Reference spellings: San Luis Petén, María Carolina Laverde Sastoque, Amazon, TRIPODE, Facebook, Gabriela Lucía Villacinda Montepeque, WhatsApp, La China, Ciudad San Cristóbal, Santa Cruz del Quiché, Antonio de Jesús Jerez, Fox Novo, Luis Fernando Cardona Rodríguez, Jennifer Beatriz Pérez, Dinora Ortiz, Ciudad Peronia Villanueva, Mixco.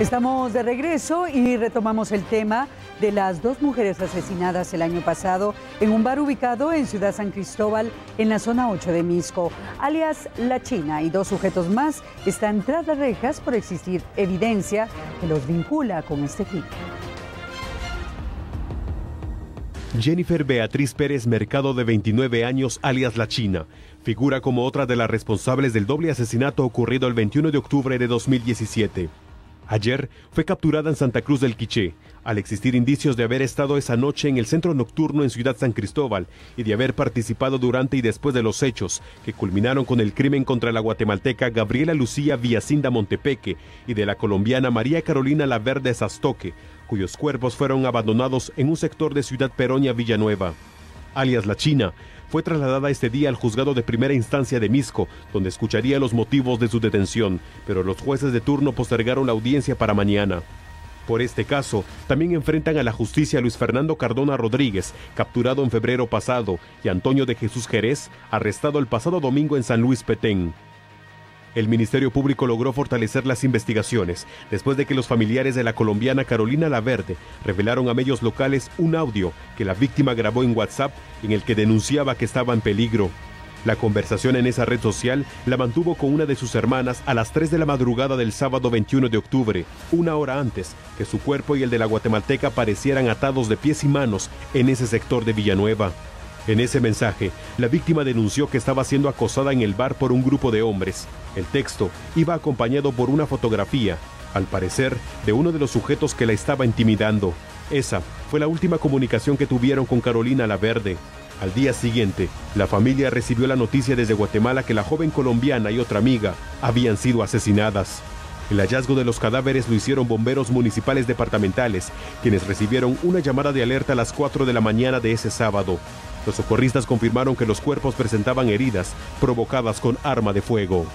Estamos de regreso y retomamos el tema de las dos mujeres asesinadas el año pasado en un bar ubicado en Ciudad San Cristóbal, en la zona 8 de Mixco, alias La China, y dos sujetos más están tras las rejas por existir evidencia que los vincula con este crimen. Jennifer Beatriz Pérez Mercado, de 29 años, alias La China, figura como otra de las responsables del doble asesinato ocurrido el 21 de octubre de 2017. Ayer fue capturada en Santa Cruz del Quiché, al existir indicios de haber estado esa noche en el centro nocturno en Ciudad San Cristóbal y de haber participado durante y después de los hechos, que culminaron con el crimen contra la guatemalteca Gabriela Lucía Villacinda Montepeque y de la colombiana María Carolina Laverde Sastoque, cuyos cuerpos fueron abandonados en un sector de Ciudad Peronia Villanueva. Alias La China fue trasladada este día al juzgado de primera instancia de Mixco, donde escucharía los motivos de su detención, pero los jueces de turno postergaron la audiencia para mañana. Por este caso, también enfrentan a la justicia Luis Fernando Cardona Rodríguez, capturado en febrero pasado, y Antonio de Jesús Jerez, arrestado el pasado domingo en San Luis Petén. El Ministerio Público logró fortalecer las investigaciones después de que los familiares de la colombiana Carolina Laverde revelaron a medios locales un audio que la víctima grabó en WhatsApp, en el que denunciaba que estaba en peligro. La conversación en esa red social la mantuvo con una de sus hermanas a las 3 de la madrugada del sábado 21 de octubre, una hora antes que su cuerpo y el de la guatemalteca parecieran atados de pies y manos en ese sector de Villanueva. En ese mensaje, la víctima denunció que estaba siendo acosada en el bar por un grupo de hombres. El texto iba acompañado por una fotografía, al parecer, de uno de los sujetos que la estaba intimidando. Esa fue la última comunicación que tuvieron con Carolina Laverde. Al día siguiente, la familia recibió la noticia desde Guatemala que la joven colombiana y otra amiga habían sido asesinadas. El hallazgo de los cadáveres lo hicieron bomberos municipales departamentales, quienes recibieron una llamada de alerta a las 4 de la mañana de ese sábado. Los socorristas confirmaron que los cuerpos presentaban heridas provocadas con arma de fuego.